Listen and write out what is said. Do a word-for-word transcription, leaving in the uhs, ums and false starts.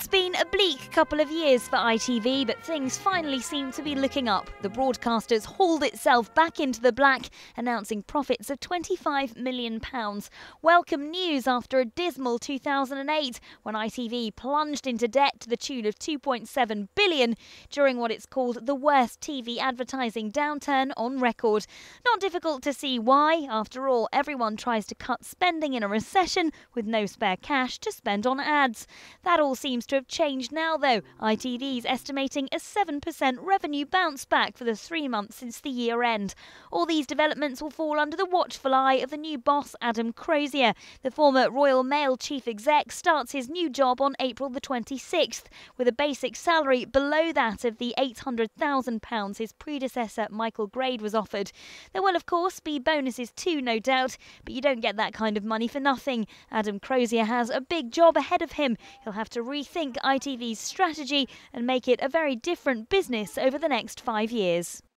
It's been a bleak couple of years for I T V, but things finally seem to be looking up. The broadcaster's hauled itself back into the black, announcing profits of twenty-five million pounds. Welcome news after a dismal two thousand eight, when I T V plunged into debt to the tune of two point seven billion pounds during what it's called the worst T V advertising downturn on record. Not difficult to see why. After all, everyone tries to cut spending in a recession with no spare cash to spend on ads. That all seems Seems to have changed now, though. I T V's estimating a seven percent revenue bounce back for the three months since the year end. All these developments will fall under the watchful eye of the new boss, Adam Crozier. The former Royal Mail chief exec starts his new job on April the twenty-sixth, with a basic salary below that of the eight hundred thousand pounds his predecessor Michael Grade was offered. There will, of course, be bonuses too, no doubt, but you don't get that kind of money for nothing. Adam Crozier has a big job ahead of him. He'll have to re Rethink I T V's strategy and make it a very different business over the next five years.